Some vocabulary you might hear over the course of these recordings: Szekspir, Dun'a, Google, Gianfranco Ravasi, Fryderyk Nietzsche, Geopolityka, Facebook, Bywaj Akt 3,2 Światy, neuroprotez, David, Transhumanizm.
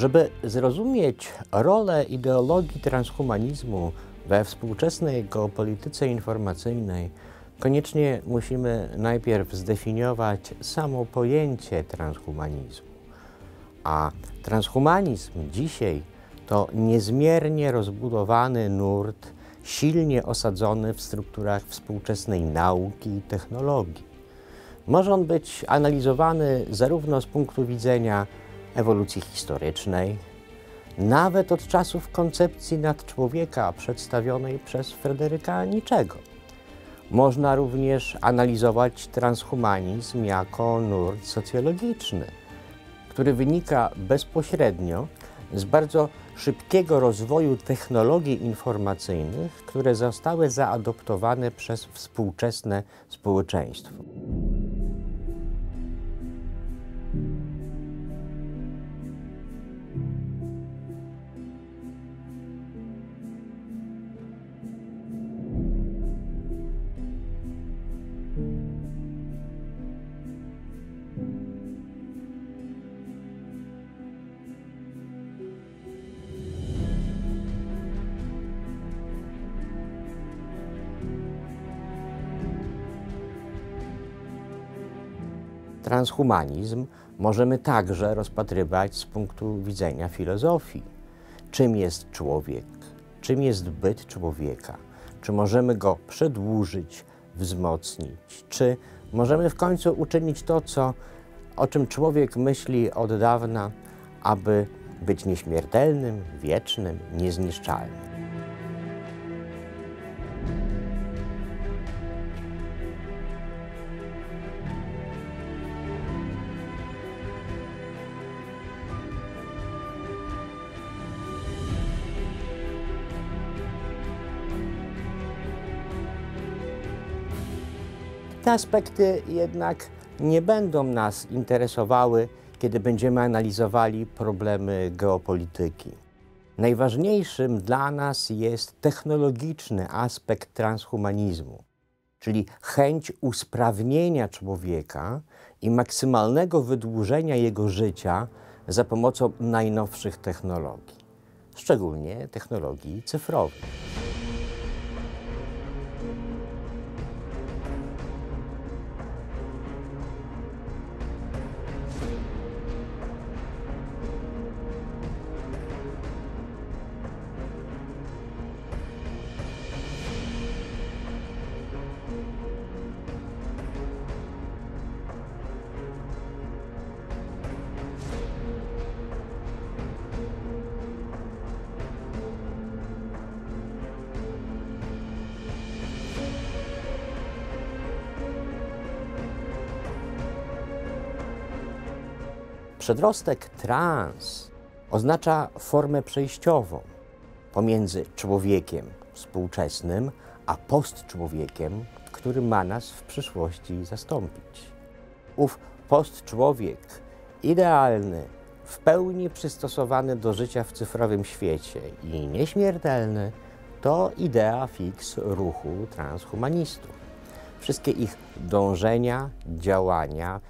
Żeby zrozumieć rolę ideologii transhumanizmu we współczesnej geopolityce informacyjnej, koniecznie musimy najpierw zdefiniować samo pojęcie transhumanizmu. A transhumanizm dzisiaj to niezmiernie rozbudowany nurt, silnie osadzony w strukturach współczesnej nauki i technologii. Może on być analizowany zarówno z punktu widzenia ewolucji historycznej, nawet od czasów koncepcji nadczłowieka przedstawionej przez Fryderyka Nietzschego. Można również analizować transhumanizm jako nurt socjologiczny, który wynika bezpośrednio z bardzo szybkiego rozwoju technologii informacyjnych, które zostały zaadoptowane przez współczesne społeczeństwo. Transhumanizm możemy także rozpatrywać z punktu widzenia filozofii. Czym jest człowiek? Czym jest byt człowieka? Czy możemy go przedłużyć, wzmocnić? Czy możemy w końcu uczynić to, o czym człowiek myśli od dawna, aby być nieśmiertelnym, wiecznym, niezniszczalnym? Te aspekty jednak nie będą nas interesowały, kiedy będziemy analizowali problemy geopolityki. Najważniejszym dla nas jest technologiczny aspekt transhumanizmu, czyli chęć usprawnienia człowieka i maksymalnego wydłużenia jego życia za pomocą najnowszych technologii, szczególnie technologii cyfrowych. Przedrostek trans oznacza formę przejściową pomiędzy człowiekiem współczesnym a postczłowiekiem, który ma nas w przyszłości zastąpić. Ów postczłowiek idealny, w pełni przystosowany do życia w cyfrowym świecie i nieśmiertelny to idea fix ruchu transhumanistów. Wszystkie ich dążenia, działania,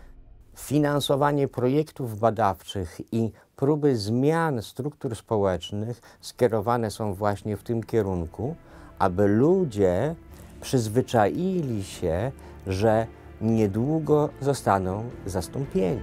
finansowanie projektów badawczych i próby zmian struktur społecznych skierowane są właśnie w tym kierunku, aby ludzie przyzwyczaili się, że niedługo zostaną zastąpieni.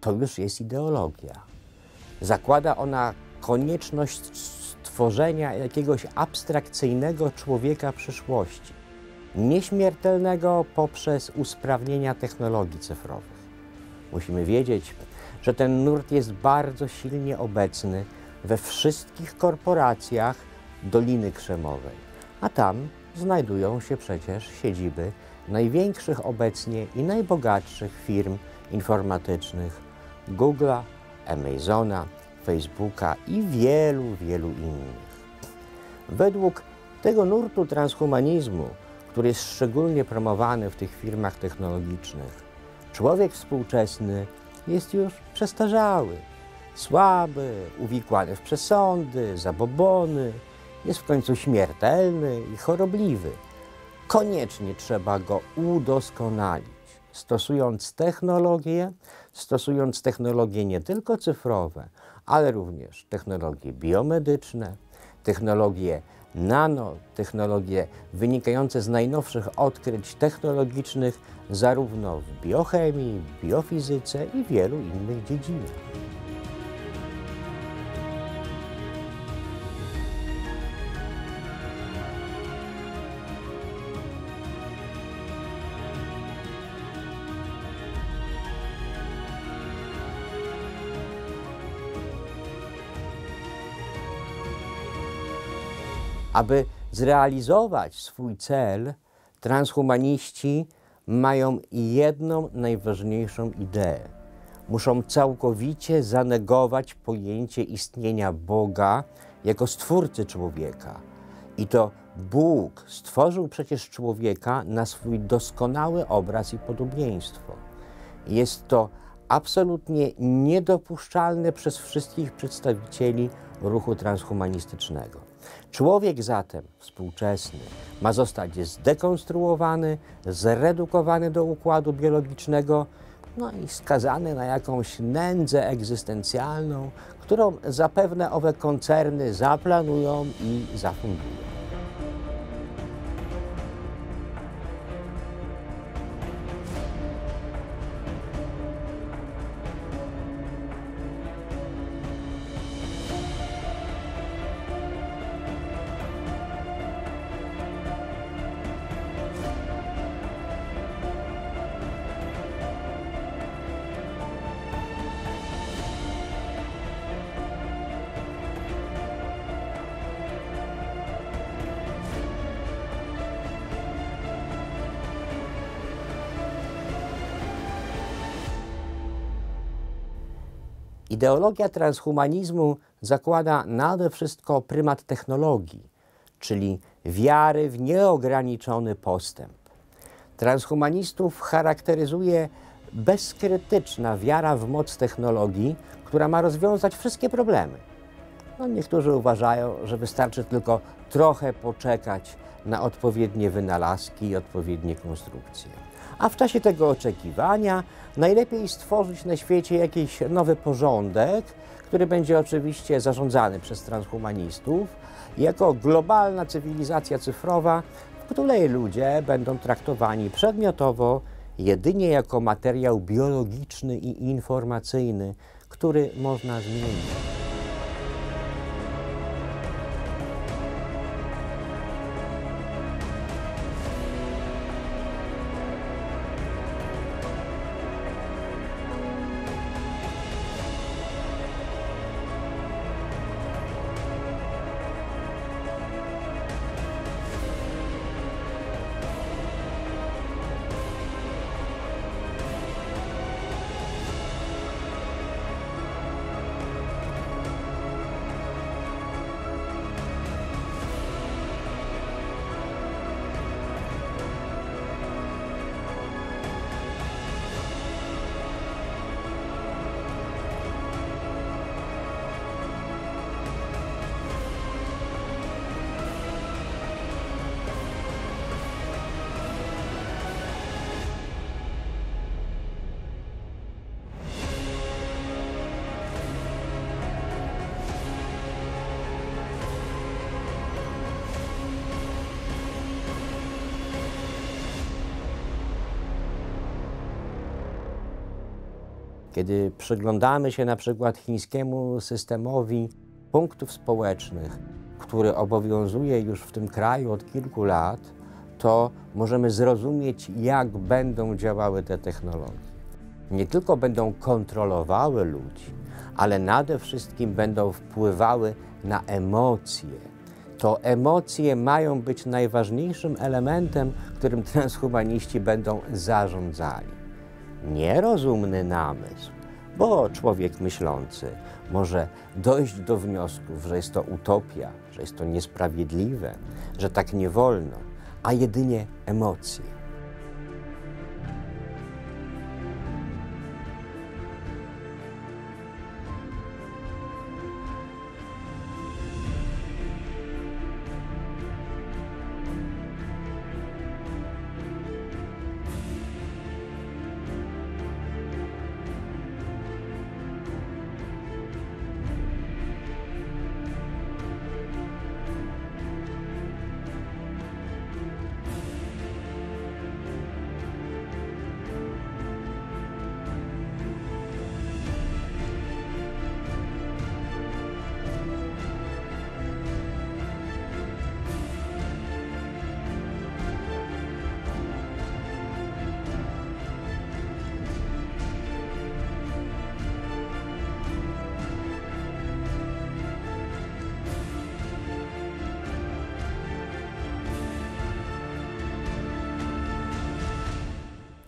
To już jest ideologia. Zakłada ona konieczność stworzenia jakiegoś abstrakcyjnego człowieka przyszłości, nieśmiertelnego poprzez usprawnienia technologii cyfrowych. Musimy wiedzieć, że ten nurt jest bardzo silnie obecny we wszystkich korporacjach Doliny Krzemowej, a tam znajdują się przecież siedziby największych obecnie i najbogatszych firm informatycznych Google'a, Amazona, Facebooka i wielu innych. Według tego nurtu transhumanizmu, który jest szczególnie promowany w tych firmach technologicznych, człowiek współczesny jest już przestarzały, słaby, uwikłany w przesądy, zabobony, jest w końcu śmiertelny i chorobliwy. Koniecznie trzeba go udoskonalić, stosując technologie nie tylko cyfrowe, ale również technologie biomedyczne, technologie nanotechnologie wynikające z najnowszych odkryć technologicznych zarówno w biochemii, biofizyce i wielu innych dziedzinach. Aby zrealizować swój cel, transhumaniści mają jedną najważniejszą ideę. Muszą całkowicie zanegować pojęcie istnienia Boga jako stwórcy człowieka. I to Bóg stworzył przecież człowieka na swój doskonały obraz i podobieństwo. Jest to absolutnie niedopuszczalne przez wszystkich przedstawicieli ruchu transhumanistycznego. Człowiek zatem współczesny ma zostać zdekonstruowany, zredukowany do układu biologicznego, no i skazany na jakąś nędzę egzystencjalną, którą zapewne owe koncerny zaplanują i zafundują. Ideologia transhumanizmu zakłada nade wszystko prymat technologii, czyli wiary w nieograniczony postęp. Transhumanistów charakteryzuje bezkrytyczna wiara w moc technologii, która ma rozwiązać wszystkie problemy. No, niektórzy uważają, że wystarczy tylko trochę poczekać na odpowiednie wynalazki i odpowiednie konstrukcje. A w czasie tego oczekiwania najlepiej stworzyć na świecie jakiś nowy porządek, który będzie oczywiście zarządzany przez transhumanistów jako globalna cywilizacja cyfrowa, w której ludzie będą traktowani przedmiotowo jedynie jako materiał biologiczny i informacyjny, który można zmienić. Kiedy przyglądamy się na przykład chińskiemu systemowi punktów społecznych, który obowiązuje już w tym kraju od kilku lat, to możemy zrozumieć, jak będą działały te technologie. Nie tylko będą kontrolowały ludzi, ale nade wszystkim będą wpływały na emocje. to emocje mają być najważniejszym elementem, którym transhumaniści będą zarządzali. Nierozumny namysł, bo człowiek myślący może dojść do wniosków, że jest to utopia, że jest to niesprawiedliwe, że tak nie wolno, a jedynie emocje.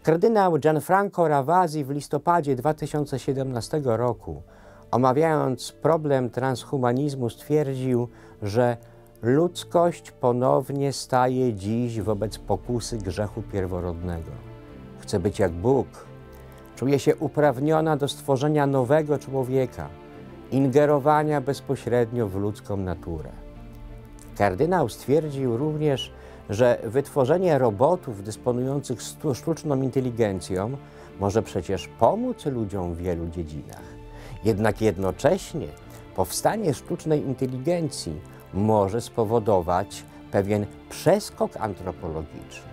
Kardynał Gianfranco Ravasi w listopadzie 2017 roku, omawiając problem transhumanizmu, stwierdził, że ludzkość ponownie staje dziś wobec pokusy grzechu pierworodnego. Chce być jak Bóg. Czuje się uprawniona do stworzenia nowego człowieka, ingerowania bezpośrednio w ludzką naturę. Kardynał stwierdził również, że wytworzenie robotów dysponujących sztuczną inteligencją może przecież pomóc ludziom w wielu dziedzinach. Jednak jednocześnie powstanie sztucznej inteligencji może spowodować pewien przeskok antropologiczny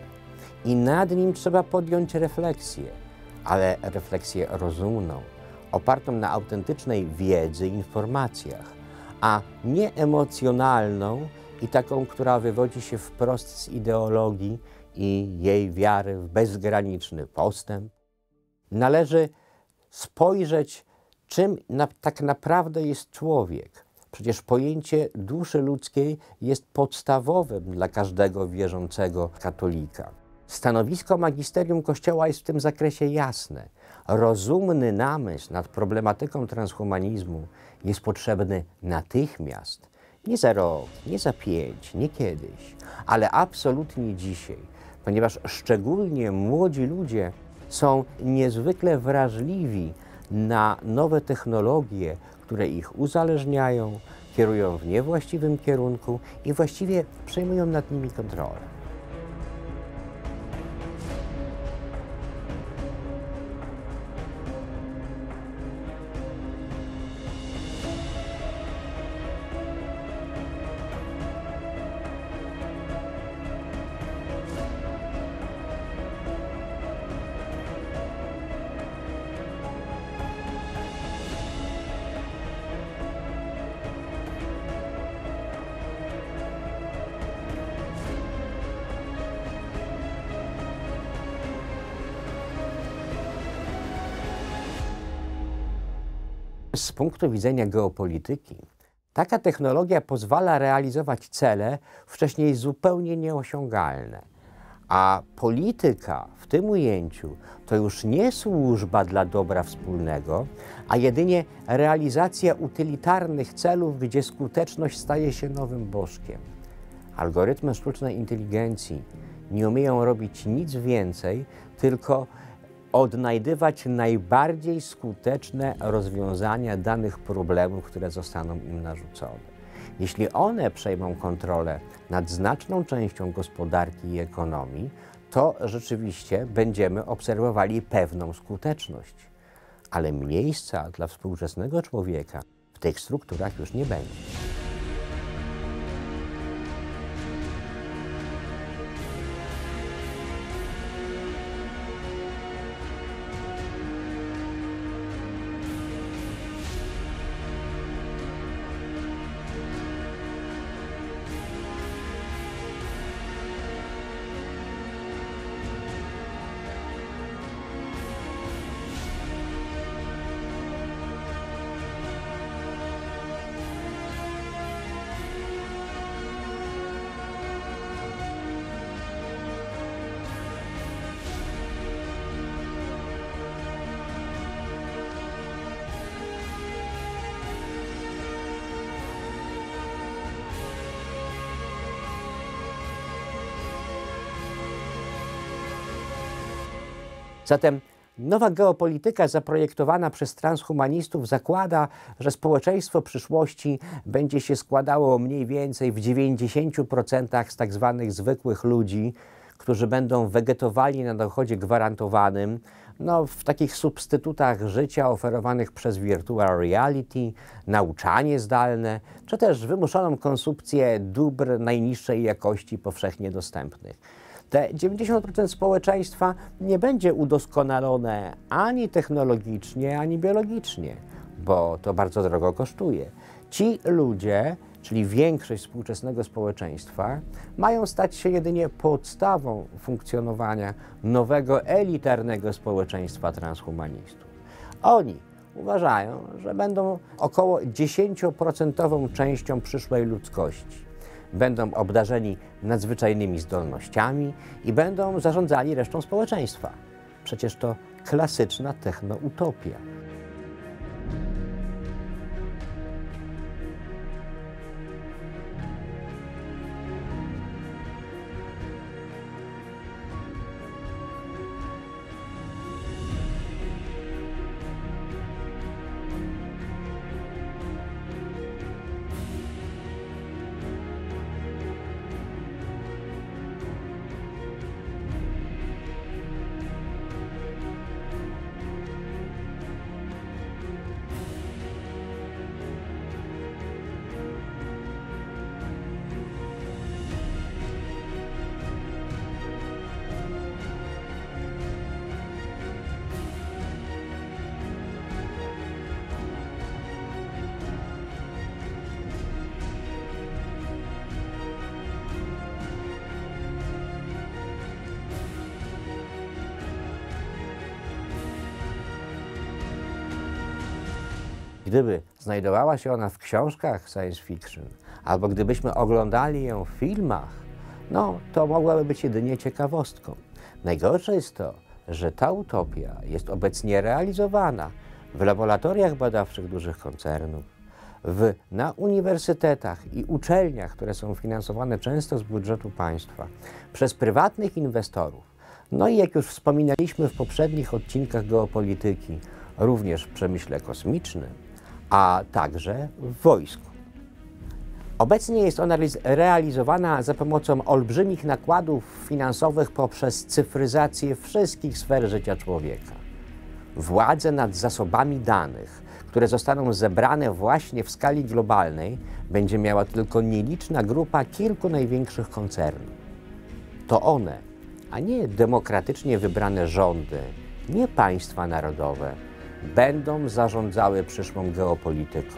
i nad nim trzeba podjąć refleksję, ale refleksję rozumną, opartą na autentycznej wiedzy i informacjach, a nie emocjonalną, i taką, która wywodzi się wprost z ideologii i jej wiary w bezgraniczny postęp. Należy spojrzeć, czym tak naprawdę jest człowiek. Przecież pojęcie duszy ludzkiej jest podstawowym dla każdego wierzącego katolika. Stanowisko magisterium Kościoła jest w tym zakresie jasne. Rozumny namysł nad problematyką transhumanizmu jest potrzebny natychmiast. Nie za rok, nie za 5, nie kiedyś, ale absolutnie dzisiaj, ponieważ szczególnie młodzi ludzie są niezwykle wrażliwi na nowe technologie, które ich uzależniają, kierują w niewłaściwym kierunku i właściwie przejmują nad nimi kontrolę. Z punktu widzenia geopolityki, taka technologia pozwala realizować cele wcześniej zupełnie nieosiągalne, a polityka w tym ujęciu to już nie służba dla dobra wspólnego, a jedynie realizacja utylitarnych celów, gdzie skuteczność staje się nowym bożkiem. Algorytmy sztucznej inteligencji nie umieją robić nic więcej, tylko odnajdywać najbardziej skuteczne rozwiązania danych problemów, które zostaną im narzucone. Jeśli one przejmą kontrolę nad znaczną częścią gospodarki i ekonomii, to rzeczywiście będziemy obserwowali pewną skuteczność. Ale miejsca dla współczesnego człowieka w tych strukturach już nie będzie. Zatem nowa geopolityka zaprojektowana przez transhumanistów zakłada, że społeczeństwo przyszłości będzie się składało mniej więcej w 90% z tak zwanych zwykłych ludzi, którzy będą wegetowali na dochodzie gwarantowanym, no, w takich substytutach życia oferowanych przez virtual reality, nauczanie zdalne, czy też wymuszoną konsumpcję dóbr najniższej jakości powszechnie dostępnych. Te 90% społeczeństwa nie będzie udoskonalone ani technologicznie, ani biologicznie, bo to bardzo drogo kosztuje. Ci ludzie, czyli większość współczesnego społeczeństwa, mają stać się jedynie podstawą funkcjonowania nowego, elitarnego społeczeństwa transhumanistów. Oni uważają, że będą około 10% częścią przyszłej ludzkości. Będą obdarzeni nadzwyczajnymi zdolnościami i będą zarządzali resztą społeczeństwa. Przecież to klasyczna technoutopia. Gdyby znajdowała się ona w książkach science fiction, albo gdybyśmy oglądali ją w filmach, no to mogłaby być jedynie ciekawostką. Najgorsze jest to, że ta utopia jest obecnie realizowana w laboratoriach badawczych dużych koncernów, na uniwersytetach i uczelniach, które są finansowane często z budżetu państwa, przez prywatnych inwestorów. No i jak już wspominaliśmy w poprzednich odcinkach geopolityki, również w przemyśle kosmicznym, a także w wojsku. Obecnie jest ona realizowana za pomocą olbrzymich nakładów finansowych poprzez cyfryzację wszystkich sfer życia człowieka. Władze nad zasobami danych, które zostaną zebrane właśnie w skali globalnej, będzie miała tylko nieliczna grupa kilku największych koncernów. To one, a nie demokratycznie wybrane rządy, nie państwa narodowe, będą zarządzały przyszłą geopolityką.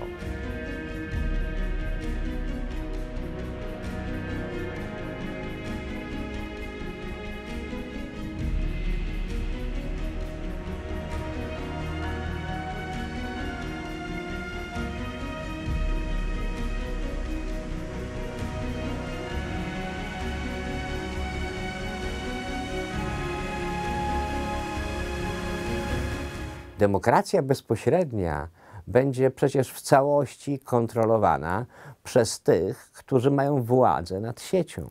Demokracja bezpośrednia będzie przecież w całości kontrolowana przez tych, którzy mają władzę nad siecią.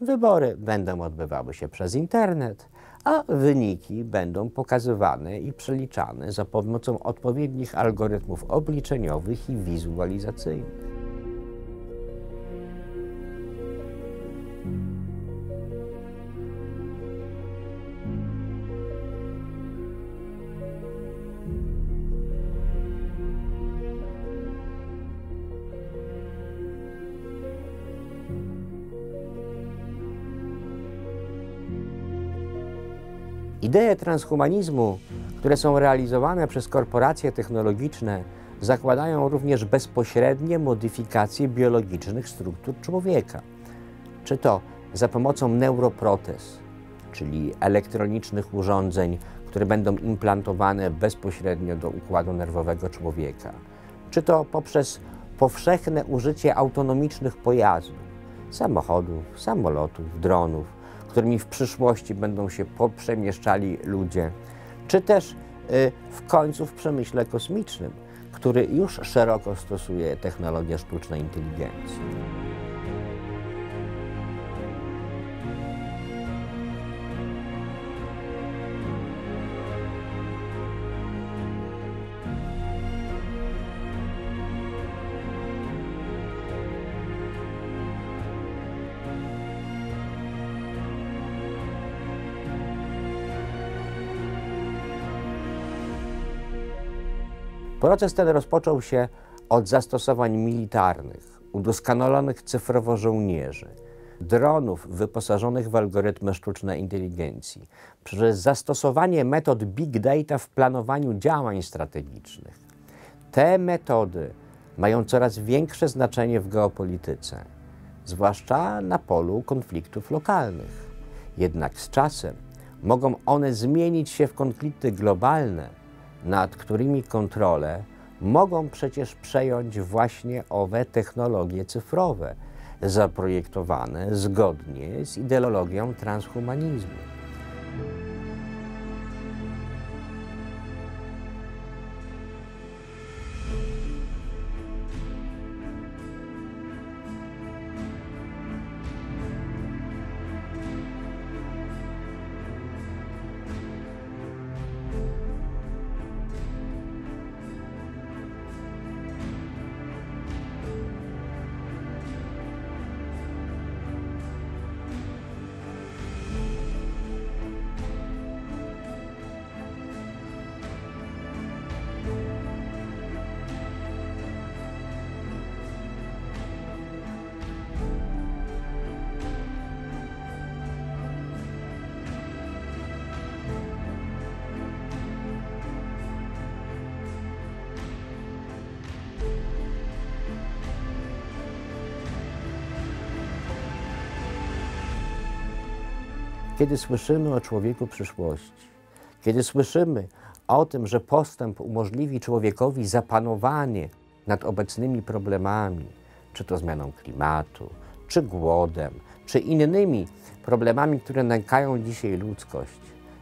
Wybory będą odbywały się przez internet, a wyniki będą pokazywane i przeliczane za pomocą odpowiednich algorytmów obliczeniowych i wizualizacyjnych. Idee transhumanizmu, które są realizowane przez korporacje technologiczne, zakładają również bezpośrednie modyfikacje biologicznych struktur człowieka. Czy to za pomocą neuroprotez, czyli elektronicznych urządzeń, które będą implantowane bezpośrednio do układu nerwowego człowieka, czy to poprzez powszechne użycie autonomicznych pojazdów, samochodów, samolotów, dronów, którymi w przyszłości będą się poprzemieszczali ludzie, czy też w końcu w przemyśle kosmicznym, który już szeroko stosuje technologię sztucznej inteligencji. Proces ten rozpoczął się od zastosowań militarnych, udoskonalonych cyfrowo żołnierzy, dronów wyposażonych w algorytmy sztucznej inteligencji, przez zastosowanie metod big data w planowaniu działań strategicznych. Te metody mają coraz większe znaczenie w geopolityce, zwłaszcza na polu konfliktów lokalnych. Jednak z czasem mogą one zmienić się w konflikty globalne, nad którymi kontrolę mogą przecież przejąć właśnie owe technologie cyfrowe, zaprojektowane zgodnie z ideologią transhumanizmu. Kiedy słyszymy o człowieku przyszłości, kiedy słyszymy o tym, że postęp umożliwi człowiekowi zapanowanie nad obecnymi problemami, czy to zmianą klimatu, czy głodem, czy innymi problemami, które nękają dzisiaj ludzkość,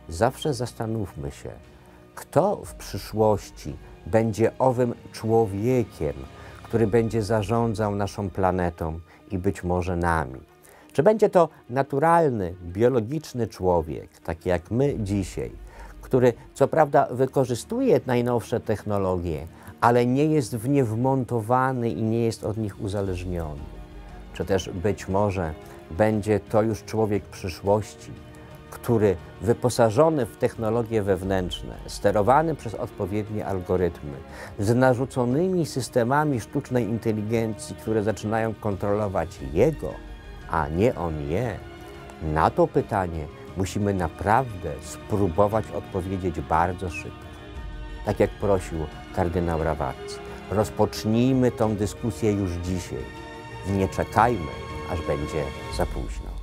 zawsze zastanówmy się, kto w przyszłości będzie owym człowiekiem, który będzie zarządzał naszą planetą i być może nami. Czy będzie to naturalny, biologiczny człowiek, taki jak my dzisiaj, który co prawda wykorzystuje najnowsze technologie, ale nie jest w nie wmontowany i nie jest od nich uzależniony? Czy też być może będzie to już człowiek przyszłości, który wyposażony w technologie wewnętrzne, sterowany przez odpowiednie algorytmy, z narzuconymi systemami sztucznej inteligencji, które zaczynają kontrolować jego, a nie on je? Na to pytanie musimy naprawdę spróbować odpowiedzieć bardzo szybko. Tak jak prosił kardynał Ravasi, rozpocznijmy tę dyskusję już dzisiaj. Nie czekajmy, aż będzie za późno.